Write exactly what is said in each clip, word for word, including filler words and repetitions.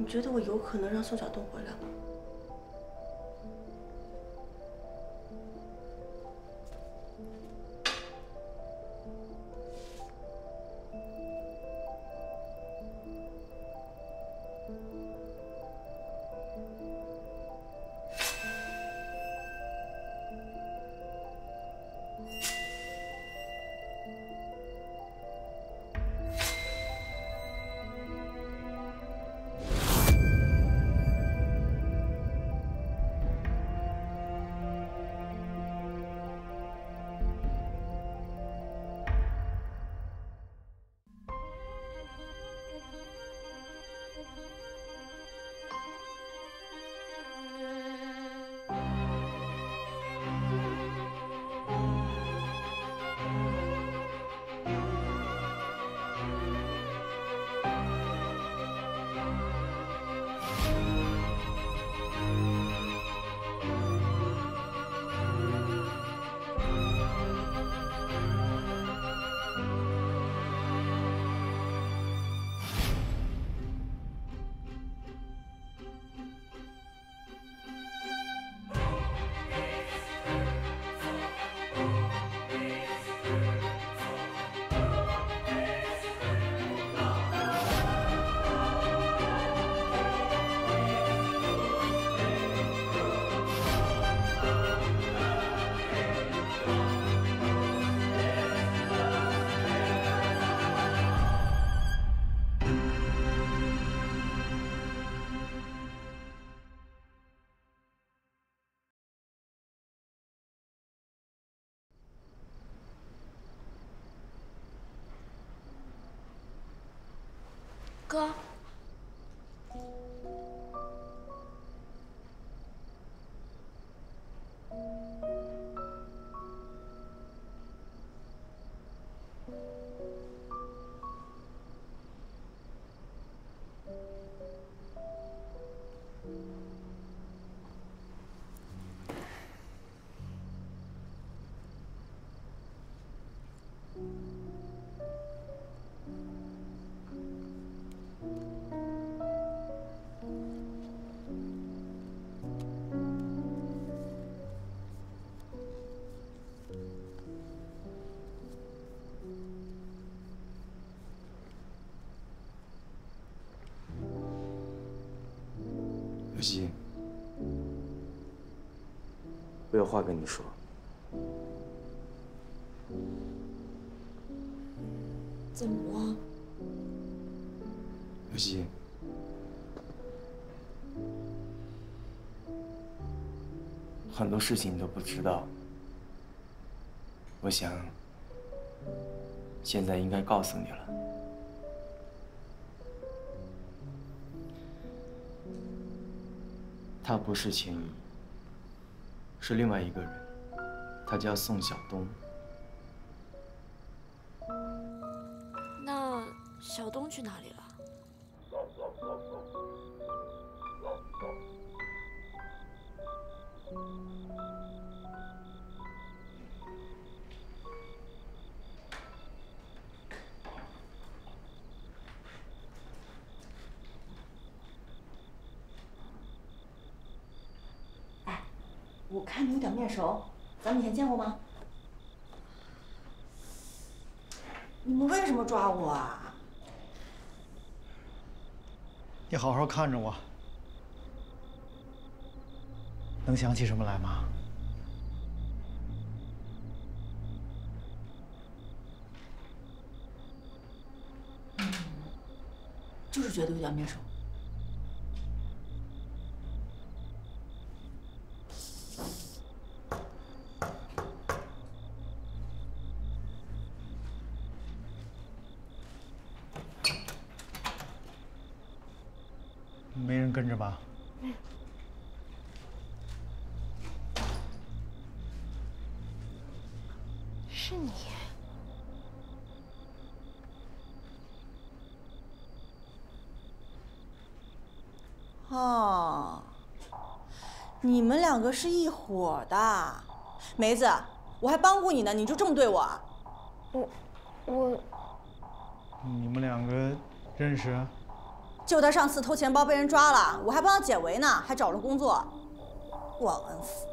你觉得我有可能让宋晓东回来吗？ 哥，小溪，我有话跟你说。怎么了？小溪，很多事情你都不知道，我想现在应该告诉你了。 他不是秦怡，是另外一个人，他叫宋晓东。那晓东去哪里了？我看你有点面熟，咱们以前见过吗？你们为什么抓我啊？你好好看着我，能想起什么来吗？嗯，就是觉得有点面熟。 跟着吧。是你。哦，你们两个是一伙的。梅子，我还帮过你呢，你就这么对我？我，我。你们两个认识？就他上次偷钱包被人抓了，我还帮他解围呢，还找了工作。忘恩负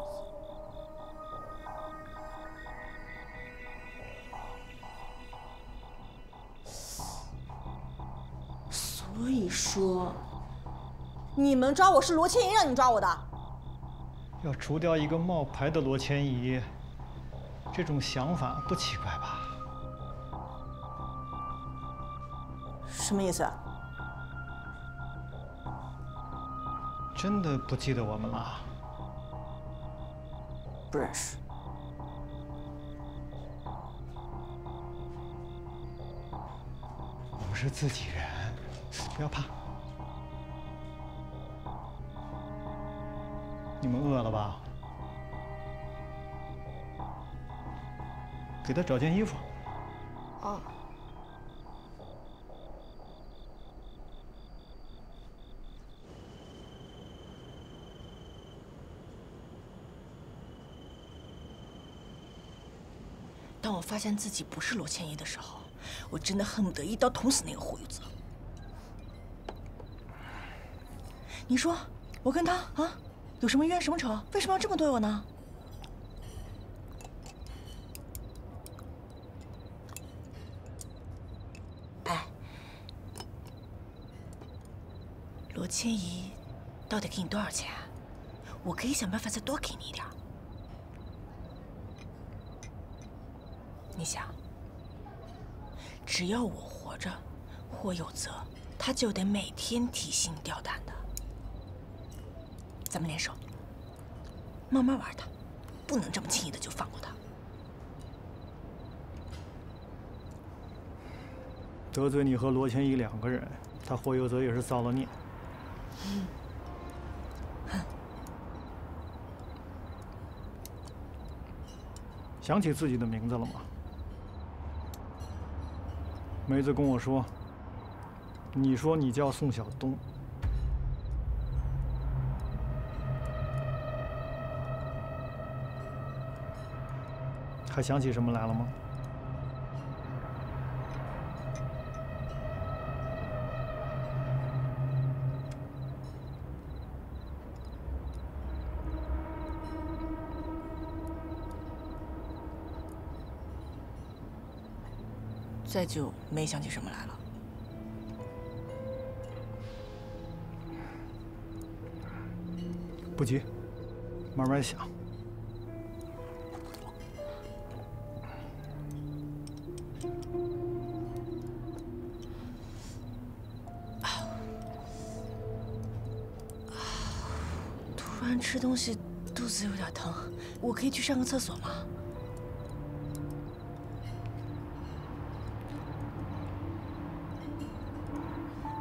义！所以说，你们抓我是罗千怡让你抓我的。要除掉一个冒牌的罗千怡，这种想法不奇怪吧？什么意思？ 真的不记得我们了？不认识。我们是自己人，不要怕。你们饿了吧？给他找件衣服。哦。 当我发现自己不是罗千怡的时候，我真的恨不得一刀捅死那个狐狸子。你说我跟他啊有什么冤什么仇？为什么要这么对我呢？哎，罗千怡到底给你多少钱？我可以想办法再多给你一点。 你想，只要我活着，霍有泽他就得每天提心吊胆的。咱们联手，慢慢玩他，不能这么轻易的就放过他。得罪你和罗千怡两个人，他霍有泽也是造了孽。嗯 想起自己的名字了吗？梅子跟我说，你说你叫宋晓东，还想起什么来了吗？再就没想起什么来了。不急，慢慢想。突然吃东西，肚子有点疼，我可以去上个厕所吗？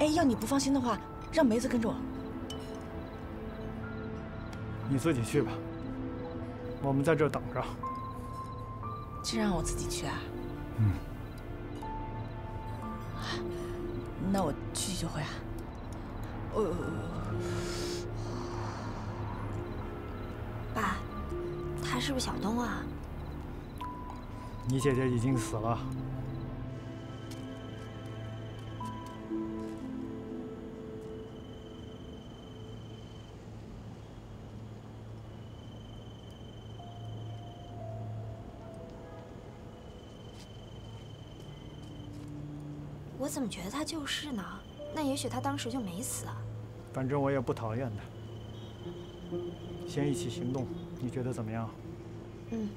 哎，要你不放心的话，让梅子跟着我。你自己去吧，我们在这儿等着。就让我自己去啊？嗯。那我去就回啊。哦。爸，他是不是小东啊？你姐姐已经死了。 我怎么觉得他就是呢？那也许他当时就没死啊。反正我也不讨厌他。先一起行动，你觉得怎么样？嗯。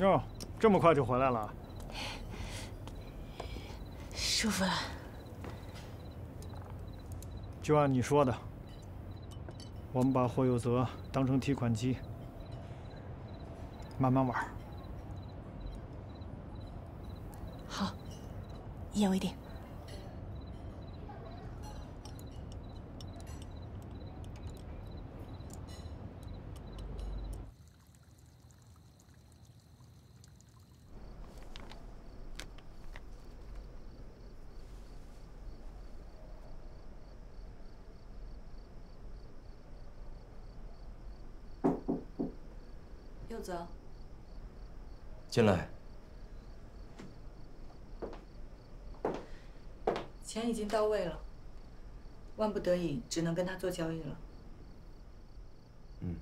哟，这么快就回来了，舒服了。就按你说的，我们把霍有泽当成提款机，慢慢玩。好，一言为定。主子。进来。钱已经到位了，万不得已只能跟他做交易了。嗯。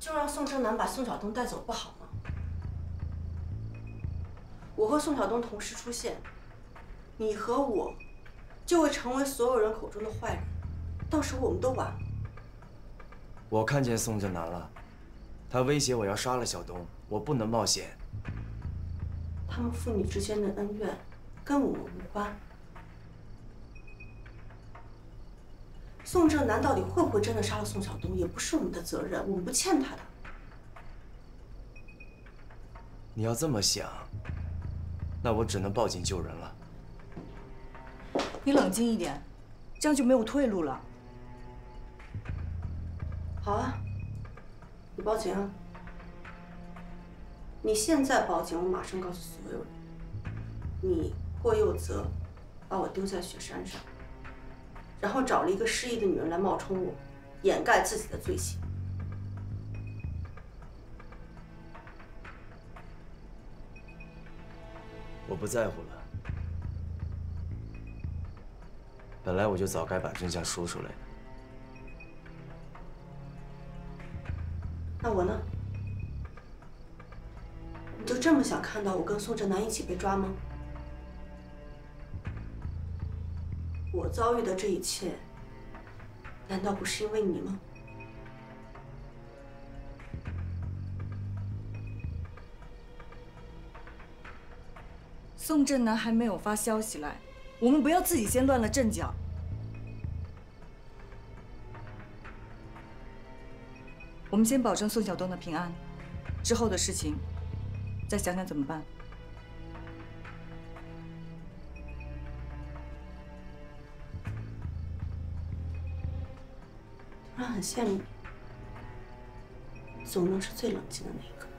就让宋正南把宋晓东带走不好吗？我和宋晓东同时出现，你和我就会成为所有人口中的坏人，到时候我们都完了。 我看见宋正南了，他威胁我要杀了小东，我不能冒险。他们父女之间的恩怨，跟我们无关。宋正南到底会不会真的杀了宋晓东，也不是我们的责任，我们不欠他的。你要这么想，那我只能报警救人了。你冷静一点，这样就没有退路了。 好啊，你报警啊！你现在报警，我马上告诉所有人，你霍佑泽把我丢在雪山上，然后找了一个失忆的女人来冒充我，掩盖自己的罪行。我不在乎了，本来我就早该把真相说出来的。 那我呢？你就这么想看到我跟宋振南一起被抓吗？我遭遇的这一切，难道不是因为你吗？宋振南还没有发消息来，我们不要自己先乱了阵脚。 我们先保证宋晓东的平安，之后的事情再想想怎么办。突然很羡慕，总能是最冷静的那个。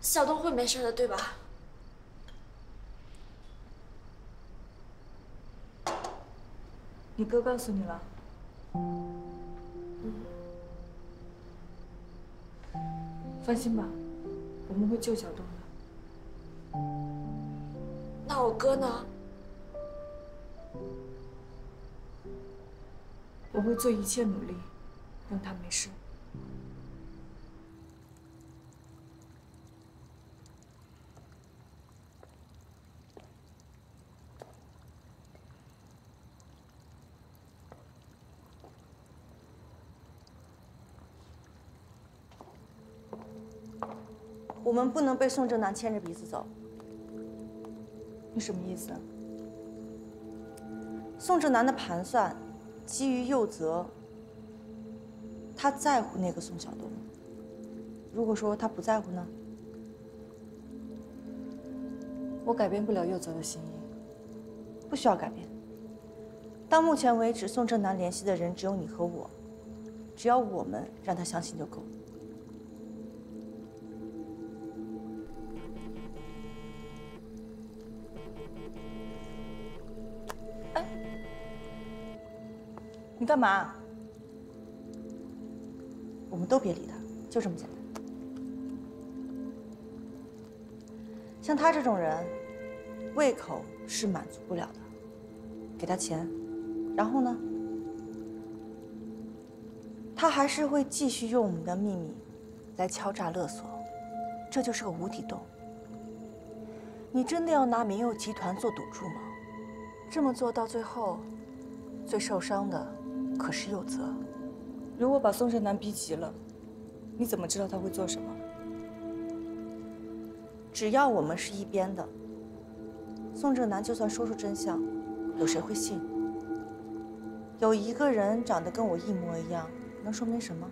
小东会没事的，对吧？你哥告诉你了？嗯。放心吧，我们会救小东的。那我哥呢？我会做一切努力，让他没事。 我们不能被宋正南牵着鼻子走。你什么意思？宋正南的盘算基于佑泽，他在乎那个宋晓东。如果说他不在乎呢？我改变不了佑泽的心意，不需要改变。到目前为止，宋正南联系的人只有你和我，只要我们让他相信就够。 你干嘛？我们都别理他，就这么简单。像他这种人，胃口是满足不了的。给他钱，然后呢？他还是会继续用我们的秘密来敲诈勒索，这就是个无底洞。你真的要拿民佑集团做赌注吗？这么做到最后，最受伤的。 可是佑泽，如果把宋振南逼急了，你怎么知道他会做什么？只要我们是一边的，宋振南就算说出真相，有谁会信？有一个人长得跟我一模一样，能说明什么？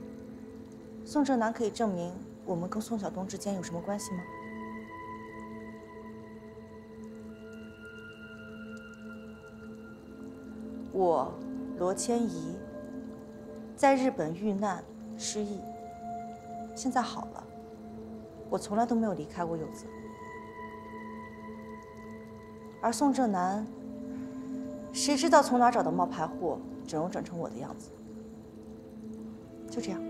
宋振南可以证明我们跟宋晓东之间有什么关系吗？我罗千怡在日本遇难失忆，现在好了，我从来都没有离开过柚子。而宋正南，谁知道从哪找到冒牌货，整容整成我的样子？就这样。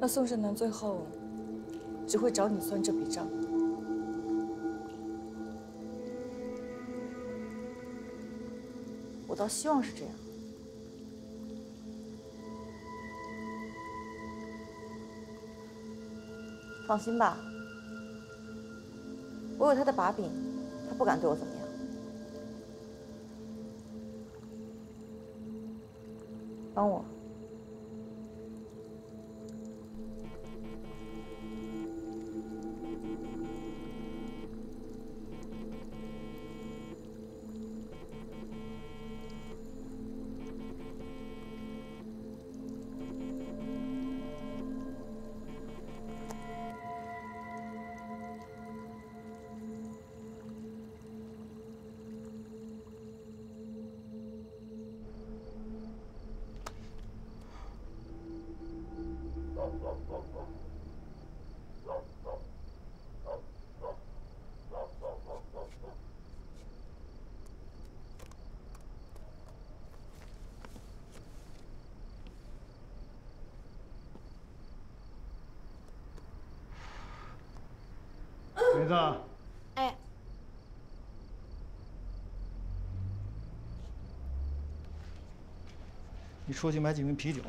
那宋正南最后只会找你算这笔账。 我倒希望是这样。放心吧，我有他的把柄，他不敢对我怎么样。帮我。梅子，哎，你出去买几瓶啤酒。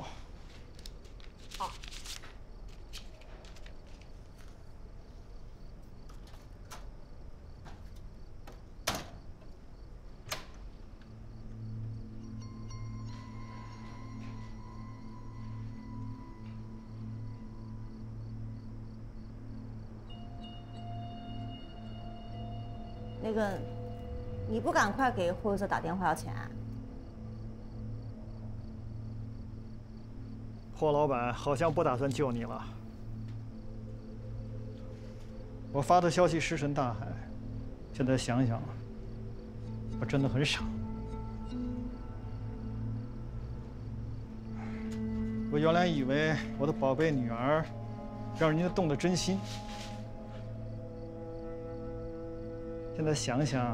那个，你不赶快给霍子打电话要钱啊？霍老板好像不打算救你了。我发的消息石沉大海，现在想想，我真的很傻。我原来以为我的宝贝女儿，让人家动了真心。 现在想想，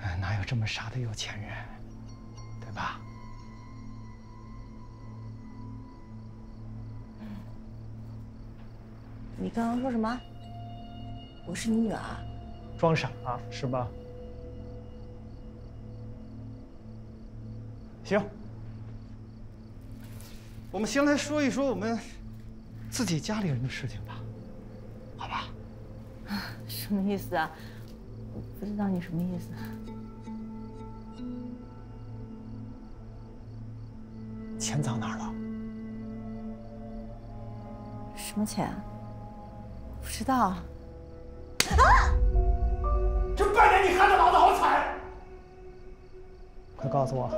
哎，哪有这么傻的有钱人，对吧？你刚刚说什么？我是你女儿？装傻啊，是吧？行，我们先来说一说我们自己家里人的事情吧，好吧？ 什么意思啊？我不知道你什么意思。钱藏哪儿了？什么钱？不知道。啊！这半年你害得老子好惨！快告诉我，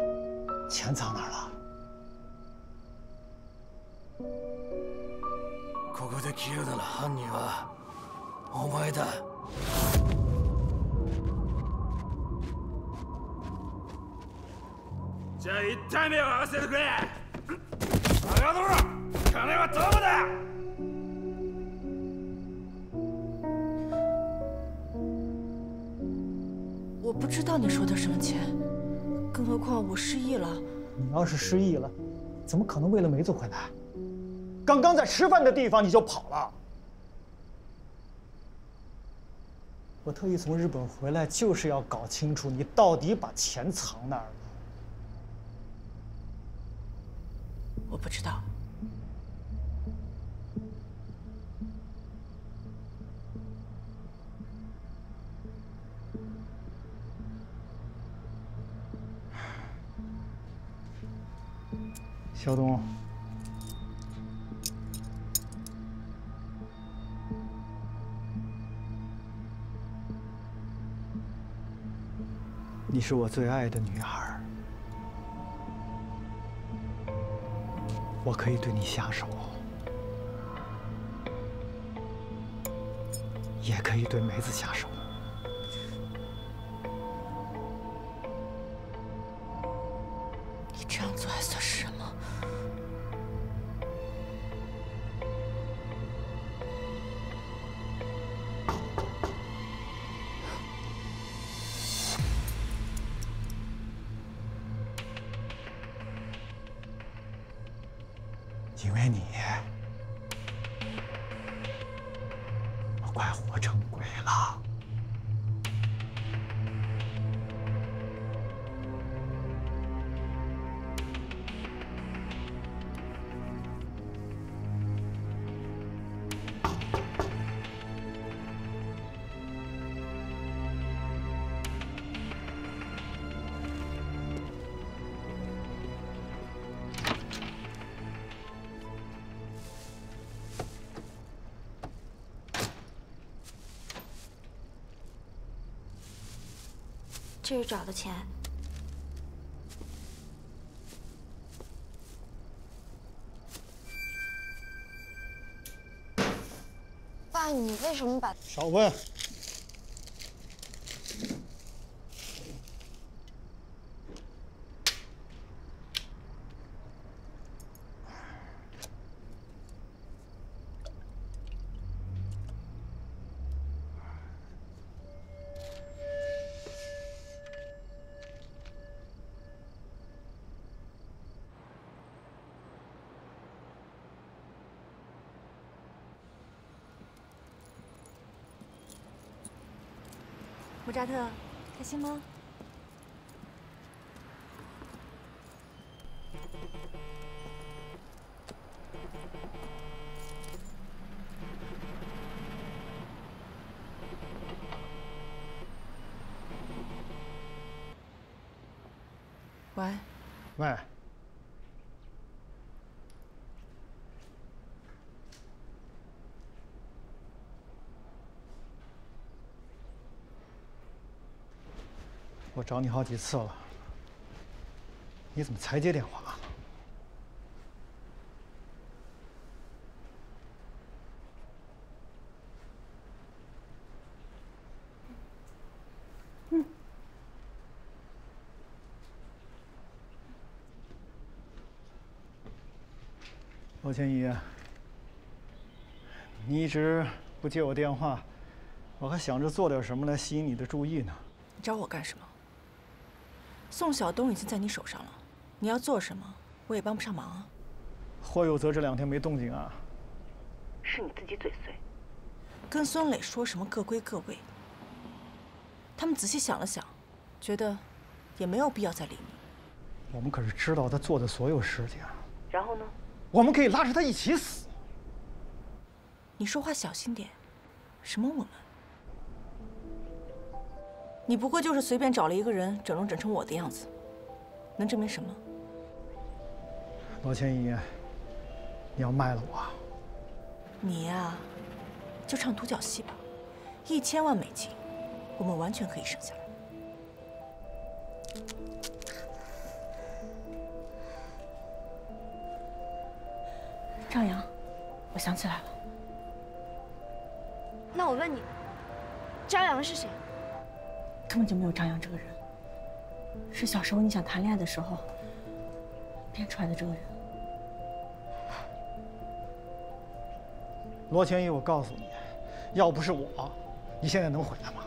钱藏哪儿了？ ここでキヨダの犯人は。 お前だ。じゃあ一体目を合わせてくれ。バカども、金はどこだ。我不知道你说的什么钱，更何况我失忆了。你要是失忆了，怎么可能为了梅子回来？刚刚在吃饭的地方你就跑了。 我特意从日本回来，就是要搞清楚你到底把钱藏哪儿了。我不知道。小东。 你是我最爱的女孩，我可以对你下手，也可以对梅子下手。你这样做还算是人吗？因为你，我快活成鬼了。 这是找的钱，爸，你为什么把？少问。莫扎特，开心吗？喂。喂。我找你好几次了，你怎么才接电话啊？嗯。罗千怡，你一直不接我电话，我还想着做点什么来吸引你的注意呢。你找我干什么？ 宋晓东已经在你手上了，你要做什么，我也帮不上忙啊。霍有泽这两天没动静啊，是你自己嘴碎。跟孙磊说什么各归各位，他们仔细想了想，觉得也没有必要再理你。我们可是知道他做的所有事情啊。然后呢？我们可以拉着他一起死。你说话小心点，什么我们？ 你不过就是随便找了一个人整容整成我的样子，能证明什么？罗千怡，你要卖了我？你呀、啊，就唱独角戏吧，一千万美金，我们完全可以省下来。张扬，我想起来了。那我问你，张扬是谁？ 根本就没有张扬这个人，是小时候你想谈恋爱的时候编出来的这个人。罗千怡，我告诉你，要不是我，你现在能回来吗？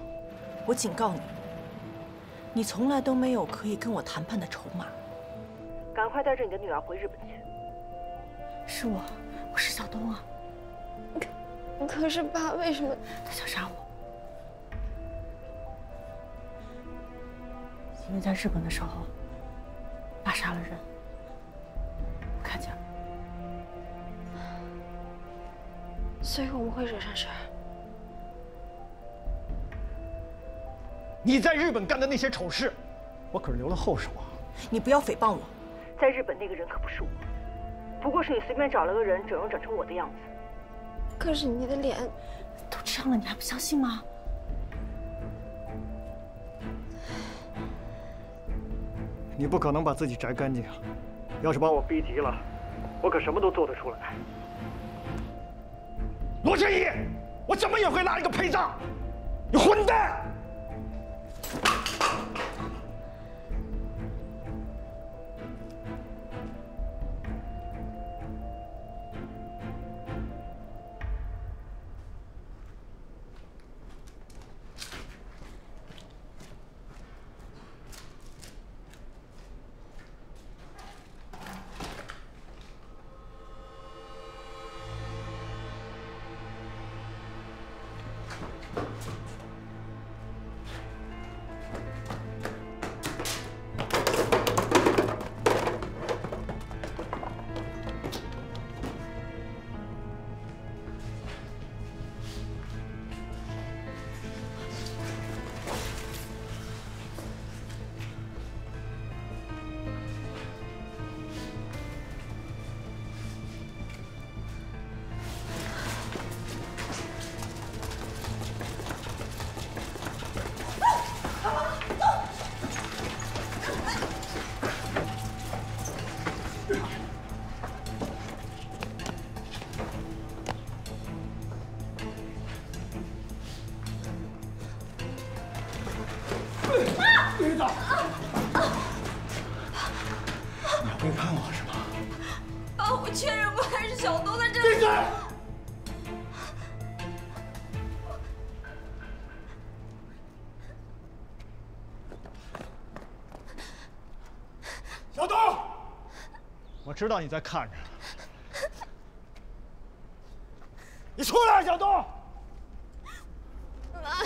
我警告你，你从来都没有可以跟我谈判的筹码。赶快带着你的女儿回日本去。是我，我是小东啊。可可是爸，为什么他想杀我？ 因为在日本的时候，爸杀了人，我看见了，所以我们会惹上事儿。你在日本干的那些丑事，我可是留了后手啊！你不要诽谤我，在日本那个人可不是我，不过是你随便找了个人整容整成我的样子。可是你的脸都这样了，你还不相信吗？ 你不可能把自己摘干净，要是把我逼急了，我可什么都做得出来。罗千怡，我怎么也会拉一个陪葬，你混蛋！背叛我是吗？爸，我确认过还是小东在这里。闭嘴！小东，我知道你在看着。 你出来，小东！妈，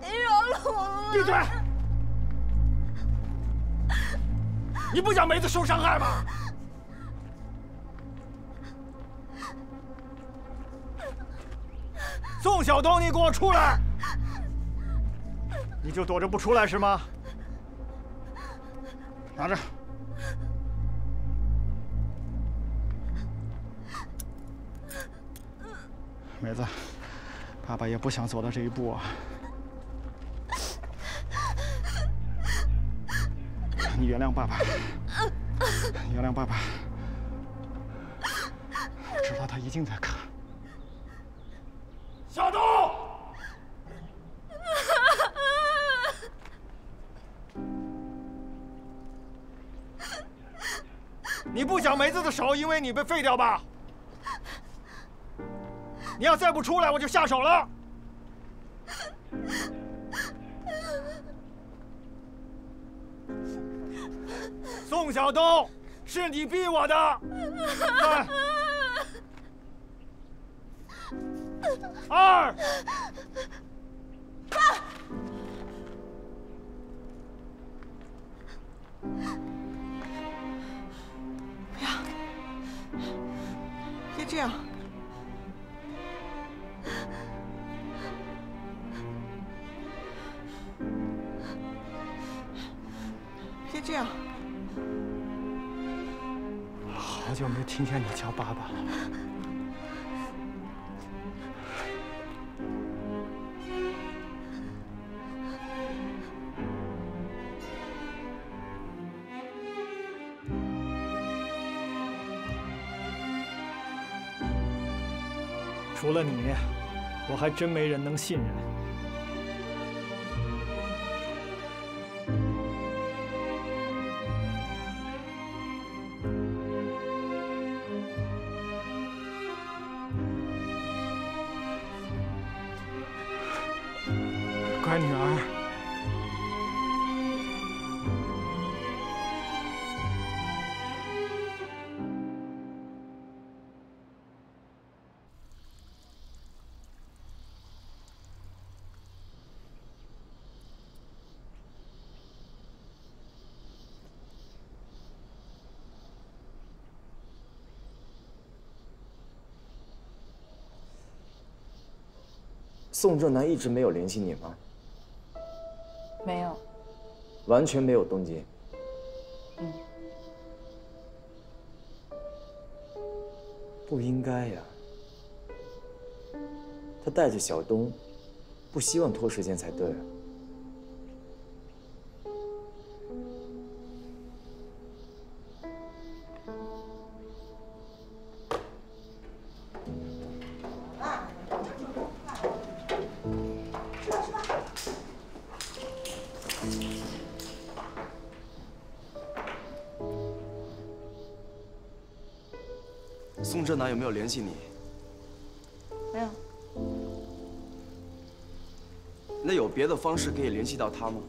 你饶了我！闭嘴！你不想梅子受伤害吗？宋小东，你给我出来！你就躲着不出来是吗？拿着。 梅子，爸爸也不想走到这一步啊！你原谅爸爸，你原谅爸爸。我知道他一定在看。小东，你不想梅子的手因为你被废掉吧？ 你要再不出来，我就下手了。宋小东，是你逼我的。三、二、不要，别这样。 别这样！好久没听见你叫爸爸了。除了你，我还真没人能信任。 乖女儿，宋正南一直没有联系你吗？ 没有，完全没有动静。嗯，不应该呀。他带着小东，不希望拖时间才对啊。宋正南有没有联系你？没有。那有别的方式可以联系到他吗？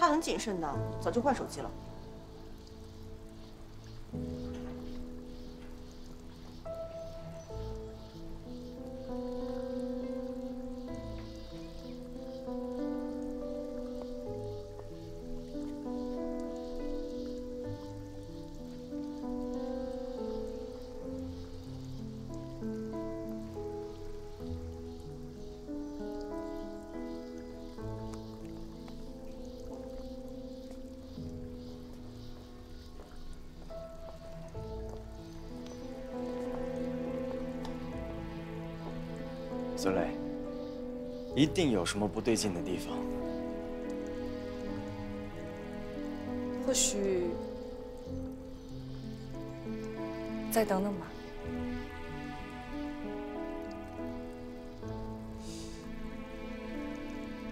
他很谨慎的，早就换手机了。孙磊，一定有什么不对劲的地方。或许再等等吧。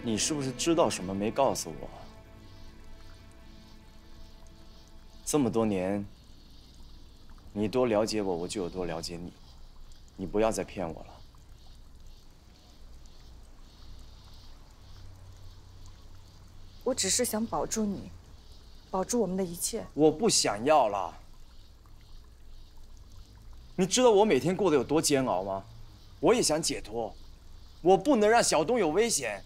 你是不是知道什么没告诉我？这么多年，你多了解我，我就有多了解你。你不要再骗我了。 我只是想保住你，保住我们的一切。我不想要了。你知道我每天过得有多煎熬吗？我也想解脱，我不能让小东有危险。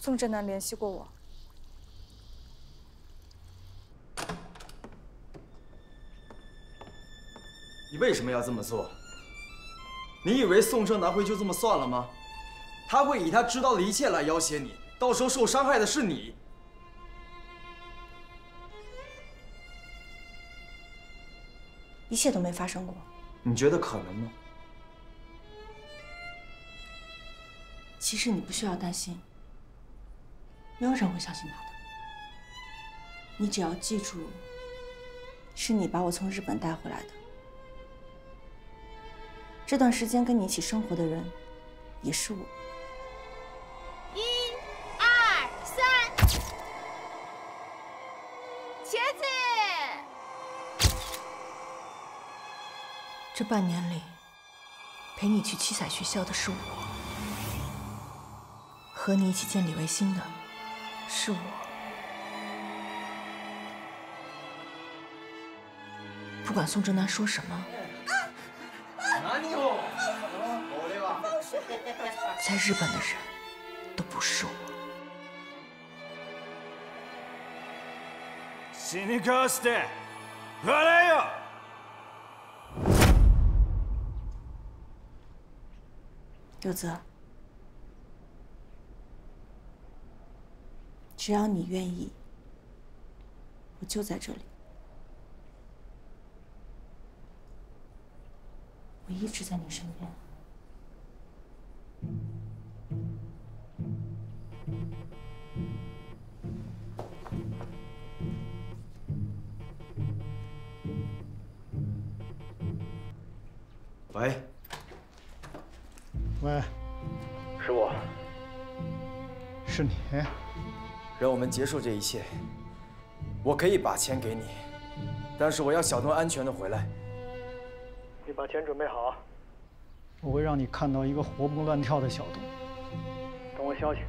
宋振南联系过我。 你为什么要这么做？你以为宋正南会就这么算了吗？他会以他知道的一切来要挟你，到时候受伤害的是你。一切都没发生过。你觉得可能吗？其实你不需要担心，没有人会相信他的。你只要记住，是你把我从日本带回来的。 这段时间跟你一起生活的人，也是我。一、二、三，茄子。这半年里，陪你去七彩学校的是我，和你一起见李维新的是我。不管宋正南说什么。 在日本的人都不是我。死にかして笑えよ！柳泽，只要你愿意，我就在这里。我一直在你身边。 喂，喂，是我，是你，让我们结束这一切。我可以把钱给你，但是我要小东安全的回来。你把钱准备好，我会让你看到一个活蹦乱跳的小东。等我消息。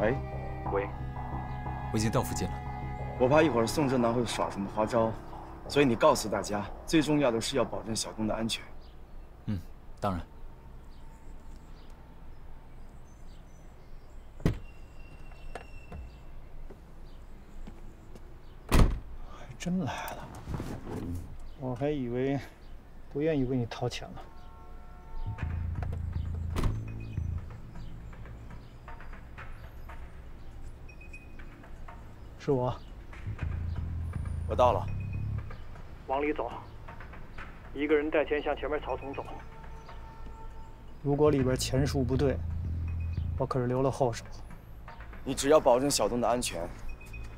喂，喂，我已经到附近了。我怕一会儿宋正南会耍什么花招，所以你告诉大家，最重要的是要保证小东的安全。嗯，当然。还真来了，我还以为不愿意为你掏钱了。 是我，我到了。往里走，一个人带钱向前面草丛走。如果里边钱数不对，我可是留了后手。你只要保证小东的安全，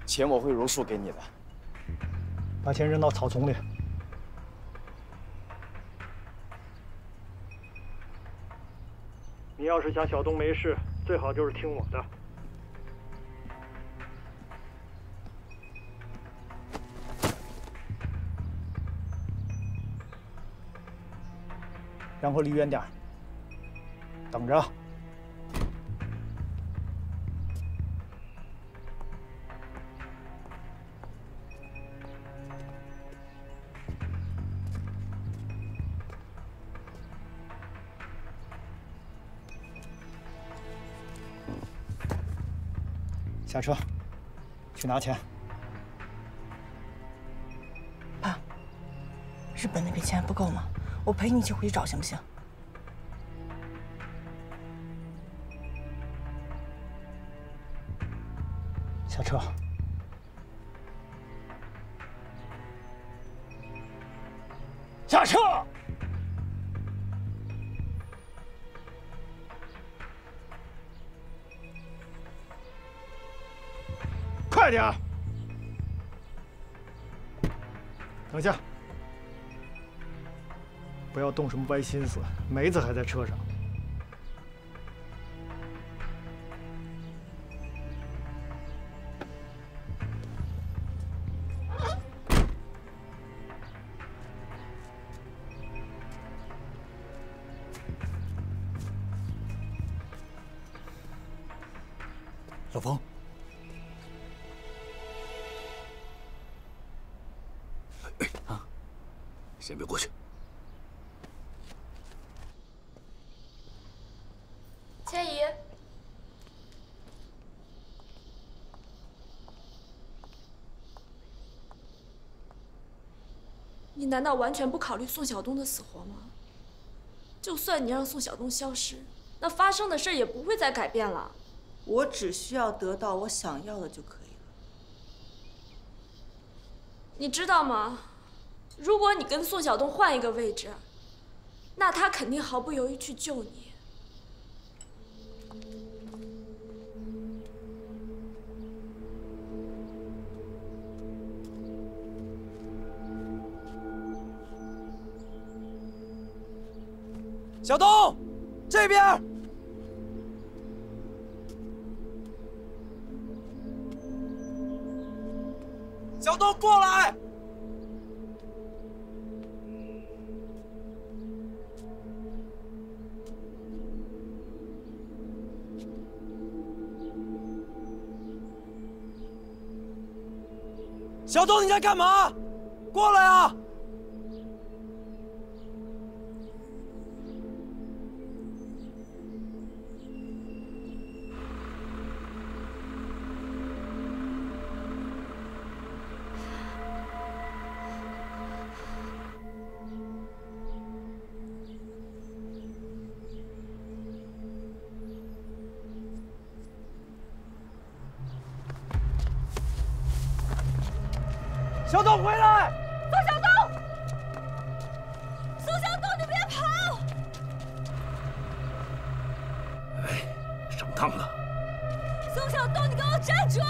钱我会如数给你的。把钱扔到草丛里。你要要是想小东没事，最好就是听我的。然后离远点，等着。 下车，去拿钱。爸，日本那笔钱不够吗？我陪你一起回去找行不行？下车。下车。 快点！等下，不要动什么歪心思。梅子还在车上。老冯。 先别过去，千姨。你难道完全不考虑宋晓东的死活吗？就算你让宋晓东消失，那发生的事也不会再改变了。我只需要得到我想要的就可以了。你知道吗？ 如果你跟宋晓东换一个位置，那他肯定毫不犹豫去救你。小东，这边。 小东，过来。 小东，你在干嘛？过来啊！小东回来！宋晓东，宋晓东，你别跑！哎，上当了！宋晓东，你给我站住！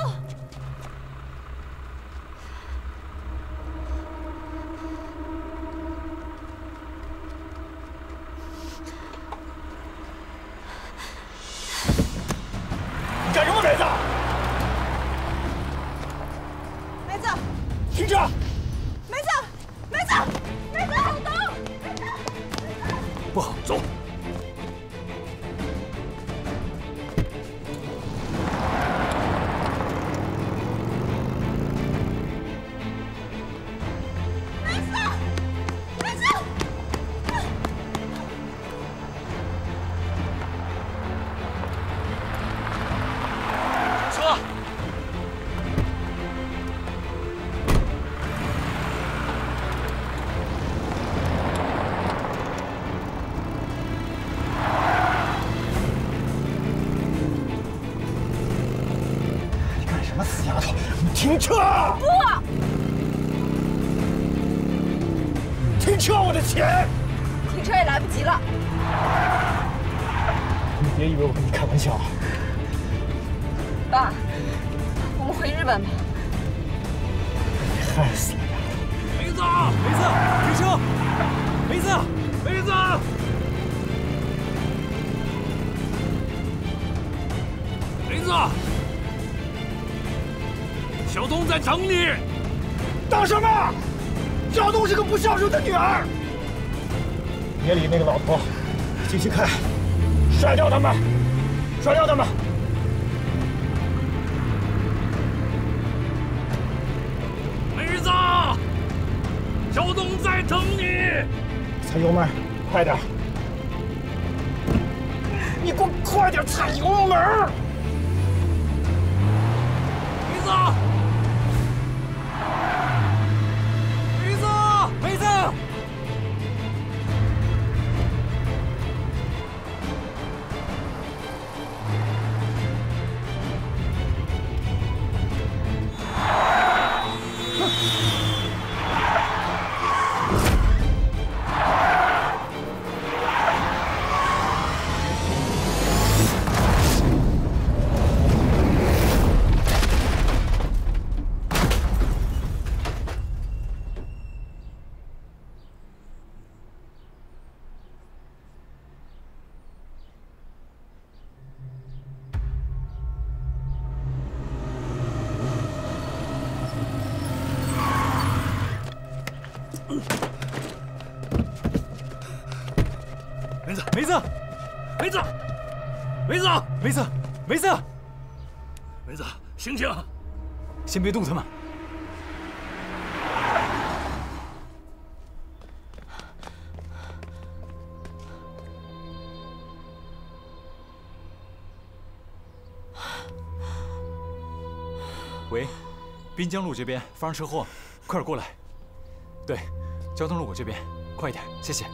你干什么，梅子？梅子。 停车！梅子，梅子，梅子，小东，梅子，梅子，不好，走。梅子，梅子，停车！ 停车！不！停车！我的钱！停车也来不及了。你别以为我跟你开玩笑。爸，我们回日本吧。害死了丫头！梅子，梅子，停车！梅子，梅子。啊！小东在等你。等什么？小东是个不孝顺的女儿。别理那个老头，继续看，甩掉他们，甩掉他们。 小东在等你，踩油门，快点！你给我快点踩油门！梅子，梅子，梅子，啊！ 梅子，梅子，梅子，醒醒！先别动他们。喂，滨江路这边发生车祸，快点过来。对，交通路口这边，快一点，谢谢。